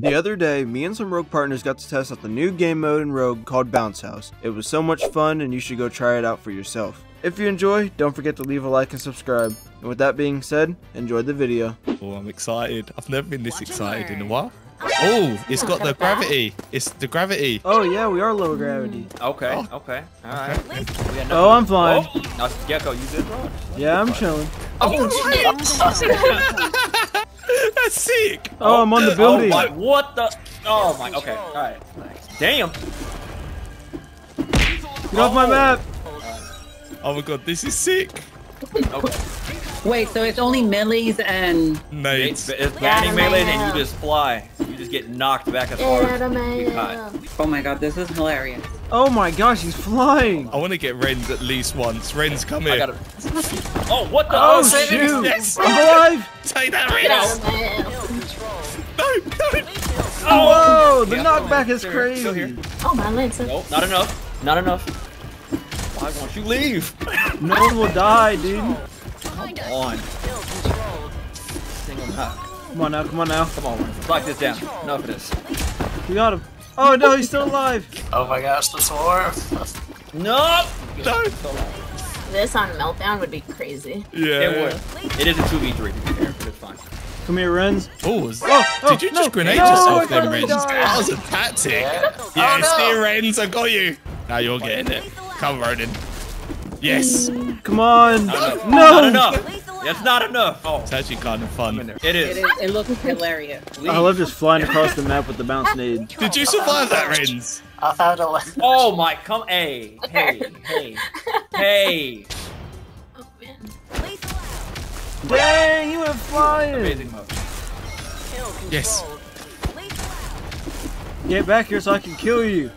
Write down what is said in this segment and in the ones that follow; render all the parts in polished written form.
The other day, me and some Rogue partners got to test out the new game mode in Rogue called Bounce House. It was so much fun and you should go try it out for yourself. If you enjoy, don't forget to leave a like and subscribe. And with that being said, enjoy the video. Oh, I'm excited. I've never been this excited in a while. Oh, it's got the gravity. It's the gravity. Oh, yeah, we are low gravity. Okay, oh. Okay. All right. Oh, I'm flying. Oh. No, Gecko, you did wrong. Yeah, I'm chilling. Oh, that's sick. Oh, I'm on the building. Oh, my, what the? Oh, my. Okay, all right. Damn. Get off my map. Oh, my God, this is sick. Okay. Wait, so it's only melees and... Nades. It's only melees and you just fly. You just get knocked back as far as you can. Oh my god, this is hilarious. Oh my gosh, he's flying. I want to get Rinz at least once. Rinz, come here. Oh, what the... Oh, shoot. Yes. I'm alive. Take that, Rinz. No, no. Oh, whoa, the knockback is crazy. Oh, my legs. Nope, not enough. Not enough. Why won't you leave? No one will die, dude. Come on. Come on now, come on now. Come on, lock this down. Enough of this. We got him. Oh no, he's still alive. Oh my gosh, this horror. No! No! This on Meltdown would be crazy. Yeah. It would. It is a 2v3 to be fair, but it's fine. Come here, Rinz. Oh, did you just grenade yourself then, Rinz? That was a tactic. Yeah, it's here, Rinz. I've got you. Now you're getting it. Come, Ronan. Yes. Come on. No. Not enough. That's not enough. Oh. It's actually kind of fun. It is. It looks hilarious. I love just flying across the map with the bounce nade. Did you survive that, Rinz? I found a left. Oh my! Come, hey. Oh man. Dang, you were flying. Amazing mode. Yes. Get back here so I can kill you.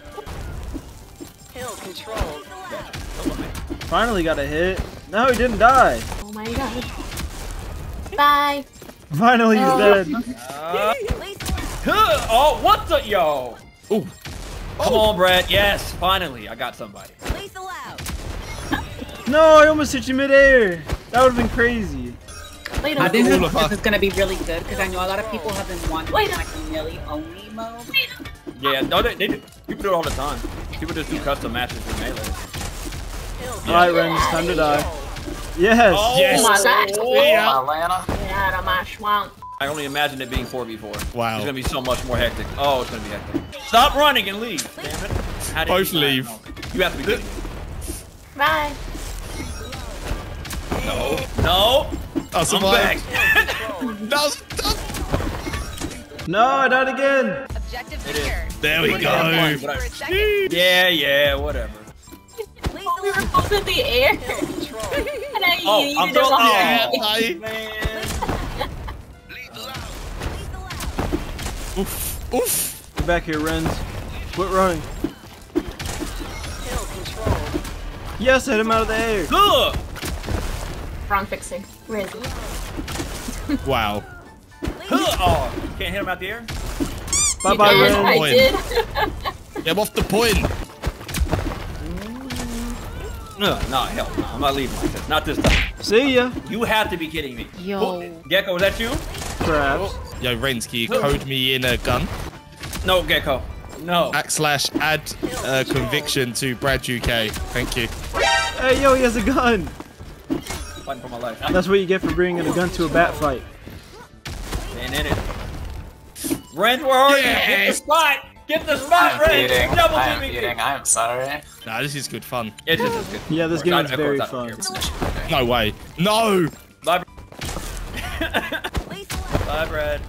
Hill control. Finally got a hit. No, he didn't die. Oh my god. Bye. Finally he's dead. Oh, what the yo? Ooh. Come on, Brad. Yes, finally. I got somebody. No, I almost hit you midair. That would have been crazy. I think this is going to be really good because I know a lot of people have been wanting like really only mode. Yeah, no, they do. People do it all the time. People just do custom matches with melee. Alright, Ren, it's time to die. Yes! Oh, yes! Get out of my swamp. I only imagined it being 4v4. Wow. It's gonna be so much more hectic. Oh, it's gonna be hectic. Stop running and leave! Damn it. How did both leave. You have to be good. Bye. No. No! I'm back! No, not again! Objective secured. There we go. Yeah, whatever. Oh, we were both in the air. And I'm so man. Oof. Get back here, Rinz. Quit running. Yes, hit him out of the air. Look. Wrong fixing. Where is he? Wow. Oh, you can't hit him out the air. Bye bye, Rinz. I'm off the point. No, hell no. I'm not leaving like this. Not this time. See ya. You have to be kidding me. Yo. Gecko, was that you? Perhaps. Yo, Rinz, can you code me in a gun? No, Gecko. No. /add conviction to Brad UK. Thank you. Hey, yo, he has a gun. Fighting for my life. That's what you get for bringing a gun to a bat fight. And in it. Rinz, where are you? Get the spot! Get the spot, Rinz! Double GBT! I'm sorry. Nah, this is good fun. It is good fun. Yeah, this game is very fun. No way. No! Bye, Brad.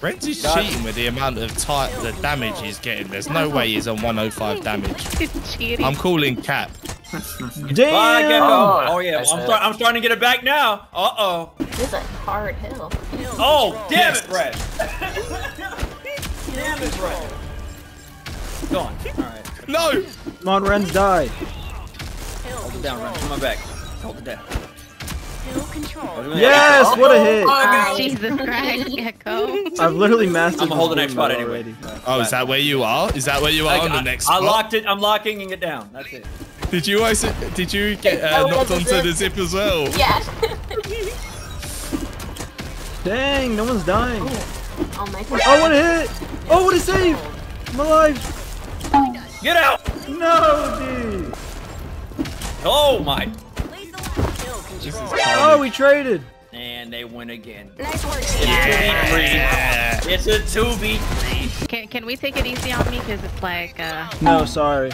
Rinz is cheating with the amount of the damage he's getting. There's no way he's on 105 damage. I'm calling cap. Damn! Bye, Gecko. Oh yeah, I'm starting to get it back now. Uh-oh. This is a hard hill. Oh, damn it, Brad! Damn it, Brad. Gone. Alright. No! Come on, Rinz, die. Hold it down, Rinz. Come on back. Hold it down. Yes! Oh, what a hit! Oh, Jesus Christ, Gecko. I've literally mastered it. I'm holding the next spot anyway. Oh, is that where you are? Is that where you are on the next spot? I locked it. I'm locking it down. That's it. Did you get knocked onto the zip as well? Yeah. Dang, no one's dying. Oh, my God. Oh, what a hit! Oh, what a save! I'm alive! Get out! No, dude! Oh, my. Oh, we traded. And they win again. Nice work. It's a 2v3. Yeah. It's a 2v3. Can we take it easy on me? Because it's like, No, sorry.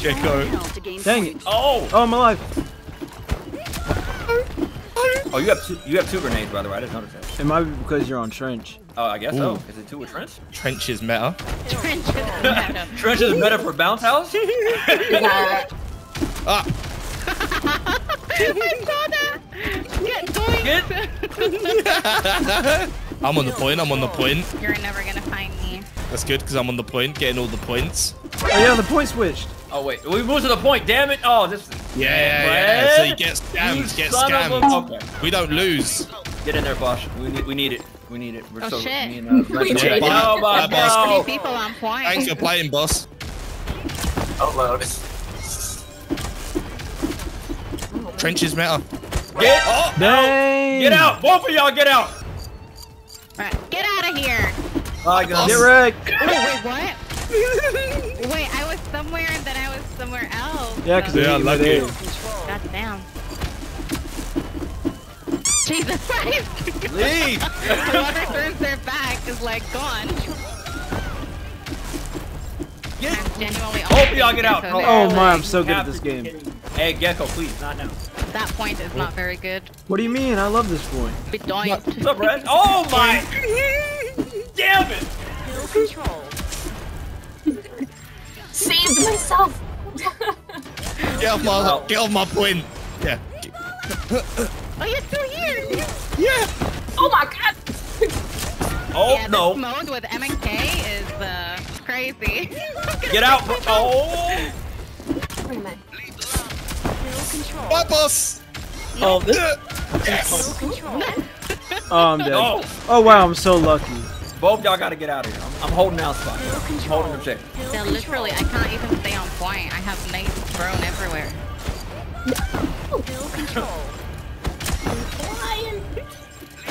Gecko. Dang it. Oh! Oh, I'm alive. Oh, you have two grenades, by the way. I didn't notice that. It might be because you're on trench. Oh, I guess so. Is it two with trench? Trench is meta. Trench is meta. Trench is meta for Bounce House? Ah. I saw that! Get doinked! I'm on the point, I'm on the point. You're never gonna find me. That's good, because I'm on the point, getting all the points. Oh yeah, the point switched. Oh wait, we moved to the point, damn it! Oh, this... Yeah. So you get scammed, Okay. We don't lose. Get in there, Bosch. We need it. We need it. We're oh, so shit. We need it. Oh, my God. Thanks for playing, boss. Upload. Trenches matter. Get up! Dang. Get out! Both of y'all get out! Alright, get out of here! Oh, get wrecked! Wait, what? Wait, I was somewhere, then I was somewhere else. Yeah, because they're lucky. God damn. Jesus Christ! Leave! Whoever turns their back is like gone. Get Hope y'all get out! Oh my, I'm so good at this game. Hey, Gecko, please, not now. That point is not very good. What do you mean? I love this point. Be doinked. What's up, Red? Oh my! Damn it! No control. Saved myself! Get off my point! Yeah. Oh, you're still here! Yeah! Oh my God! Oh yeah, no! This mode with M and K is crazy. Get out! Oh! Wait a minute. My boss! Oh, this... Yes. Oh, I'm dead. Oh. Oh, wow, I'm so lucky. Both y'all gotta get out of here. I'm holding out spot. I'm holding them check. Yeah, literally, I can't even stay on point. I have nades thrown everywhere.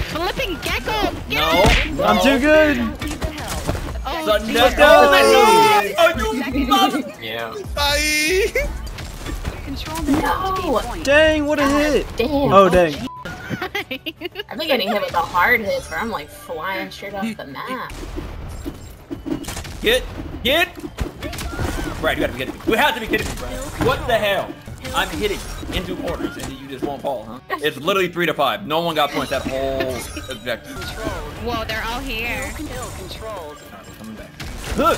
Flipping Gecko! No! I'm too good! Oh, you yeah. Bye! No! Dang, what a hit! Damn. Oh, dang. I think I didn't hit with the hard hits where I'm like flying straight off the map. Get! Right, you gotta be kidding me. You have to be kidding me, Brad. What the hell? I'm hitting in two corners and you just won't fall, huh? It's literally 3 to 5. No one got points that whole objective. Whoa, they're all here. Alright, we're coming back. Look!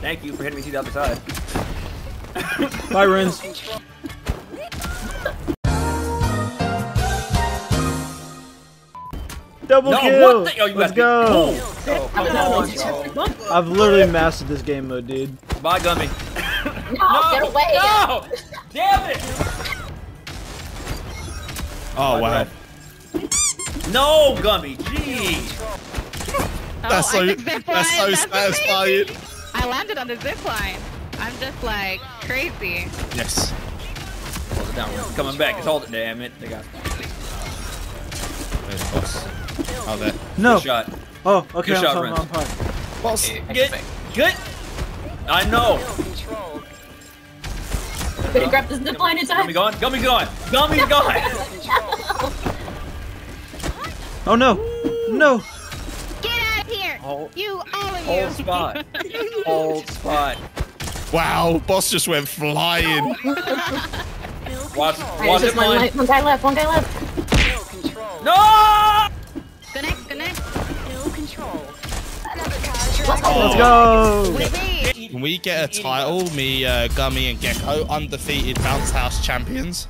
Thank you for hitting me to the other side. Bye, Rinz. Double kill! What the Let's go! Oh, come on, I've literally mastered this game mode, dude. Bye, Gummy. No, get away! No! Damn it! Oh, wow. No, Gummy! Jeez! That's so satisfying. I landed on the zipline. I'm just like crazy. Yes. Hold it down. It's coming back. It's all the damn it. They got. Oh, there. No. Good shot. Oh, okay. Good shot, Rinz. Boss. Good. I know. Better grab this zipline in time. Gummy gone. Gummy gone. Gummy gone. Oh no. No. You, all of you. Old spot. Old spot. Wow, boss just went flying. watch it, man. One guy left, No! Connect. No control. Let's go. Can we get a title? Me, Gummy, and Gecko, undefeated Bounce House champions.